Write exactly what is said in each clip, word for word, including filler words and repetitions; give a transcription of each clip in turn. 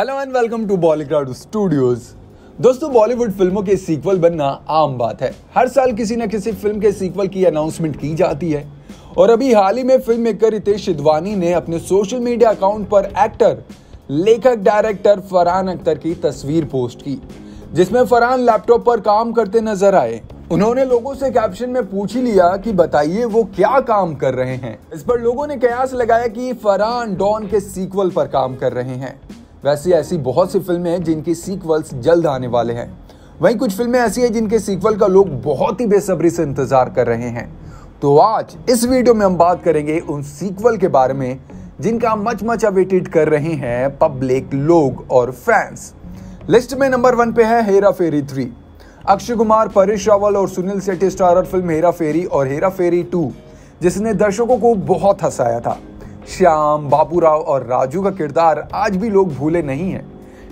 Hello and welcome to Bollygrad Studios. दोस्तों, बॉलीवुड फिल्मों के सीक्वल बनना आम बात है। हर साल किसी न किसी फिल्म के सीक्वल की अनाउंसमेंट की जाती है और अभी हाल ही में फिल्म मेकर रितेश सिधवानी ने अपने सोशल मीडिया अकाउंट पर एक्टर, लेखक, डायरेक्टर फरहान अख्तर की तस्वीर पोस्ट की, जिसमें फरहान लैपटॉप पर काम करते नजर आए। उन्होंने लोगों से कैप्शन में पूछ ही लिया कि बताइए वो क्या काम कर रहे हैं। इस पर लोगों ने कयास लगाया कि फरहान डॉन के सीक्वल पर काम कर रहे हैं। वैसे ऐसी बहुत सी फिल्में हैं जिनकी सीक्वल्स जल्द आने वाले हैं, वहीं कुछ फिल्में ऐसी हैं जिनके सीक्वल का लोग बहुत ही बेसब्री से इंतजार कर रहे हैं। तो आज इस वीडियो में हम बात करेंगे उन सीक्वल के बारे में जिनका मच मच अवेटेड कर रहे हैं पब्लिक, लोग और फैंस। लिस्ट में नंबर वन पे है हेरा फेरी थ्री। अक्षय कुमार, परेश रावल और सुनील शेट्टी स्टारर फिल्म हेरा फेरी और हेरा फेरी टू, जिसने दर्शकों को बहुत हंसाया था। श्याम, बाबूराव और राजू का किरदार आज भी लोग भूले नहीं हैं।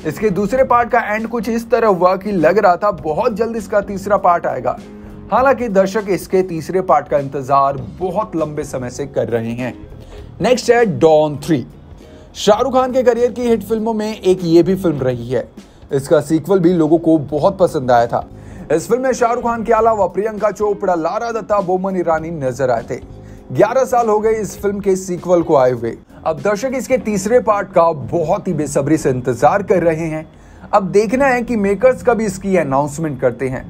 इसके दूसरे पार्ट का एंड कुछ इस तरह हुआ कि लग रहा था बहुत जल्द इसका तीसरा पार्ट आएगा। हालांकि दर्शक इसके तीसरे पार्ट का इंतजार बहुत लंबे समय से कर रहे हैं। नेक्स्ट है डॉन थ्री। शाहरुख खान के करियर की हिट फिल्मों में एक ये भी फिल्म रही है। इसका सीक्वल भी लोगों को बहुत पसंद आया था। इस फिल्म में शाहरुख खान के अलावा प्रियंका चोपड़ा, लारा दत्ता, बोमन ईरानी नजर आए थे। ग्यारह साल हो गए इस फिल्म के सीक्वल को आए हुए। अब दर्शक इसके तीसरे पार्ट का बहुत ही बेसब्री से इंतजार कर रहे हैं। अब देखना है कि मेकर्स कब इसकी अनाउंसमेंट करते हैं।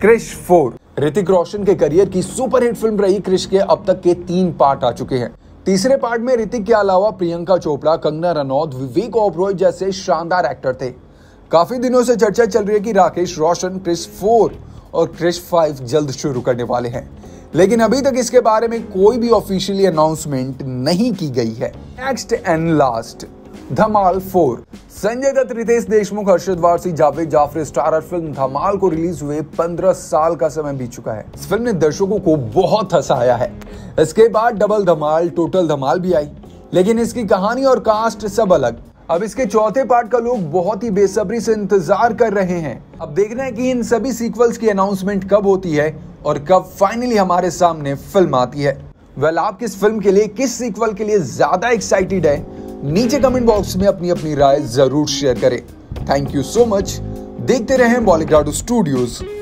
क्रिश फोर। ऋतिक रोशन के करियर की सुपरहिट फिल्म रही क्रिश के अब तक के तीन पार्ट आ चुके हैं। तीसरे पार्ट में ऋतिक के अलावा प्रियंका चोपड़ा, कंगना रनौत, विवेक ओबरॉय जैसे शानदार एक्टर थे। काफी दिनों से चर्चा चल रही है कि राकेश रोशन क्रिश फोर और क्रिश फाइव जल्द शुरू करने वाले हैं, लेकिन अभी तक इसके बारे में कोई भी ऑफिशियली अनाउंसमेंट नहीं की गई है। Next and last, Dhamaal four. Sanjay Dutt, Riteish Deshmukh, Harshad Warsi, Javed Jaffrey starrer film Dhamaal को रिलीज हुए पंद्रह साल का समय बीत चुका है। इस फिल्म ने दर्शकों को बहुत हंसाया है। इसके बाद डबल धमाल, टोटल धमाल भी आई, लेकिन इसकी कहानी और कास्ट सब अलग। अब इसके चौथे पार्ट का लोग बहुत ही बेसब्री से इंतजार कर रहे हैं। अब देखना है कि इन सभी सीक्वल्स की अनाउंसमेंट कब होती है और कब फाइनली हमारे सामने फिल्म आती है। वेल, आप किस फिल्म के लिए, किस सीक्वल के लिए ज्यादा एक्साइटेड है? नीचे कमेंट बॉक्स में अपनी अपनी राय जरूर शेयर करें। Thank you so much. देखते रहें बॉलीग्राडस्टूडियोज।